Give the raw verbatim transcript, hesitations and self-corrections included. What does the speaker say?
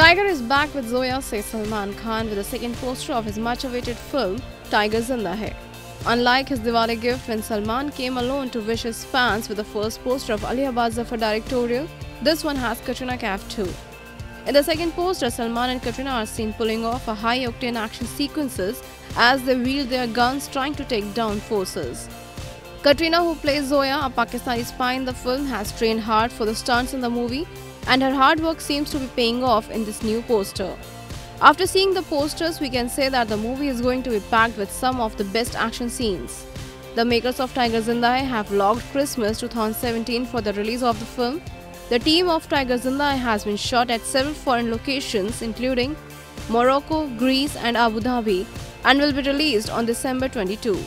Tiger is back with Zoya, says Salman Khan with the second poster of his much-awaited film, Tiger Zinda Hai. Unlike his Diwali gift when Salman came alone to wish his fans with the first poster of Ali Abbas Zafar directorial, this one has Katrina Kaif too. In the second poster, Salman and Katrina are seen pulling off a high-octane action sequences as they wield their guns trying to take down forces. Katrina, who plays Zoya, a Pakistani spy in the film, has trained hard for the stunts in the movie, and her hard work seems to be paying off in this new poster. After seeing the posters, we can say that the movie is going to be packed with some of the best action scenes. The makers of Tiger Zinda Hai have logged Christmas two thousand seventeen for the release of the film. The team of Tiger Zinda Hai has been shot at several foreign locations including Morocco, Greece and Abu Dhabi, and will be released on December twenty-second.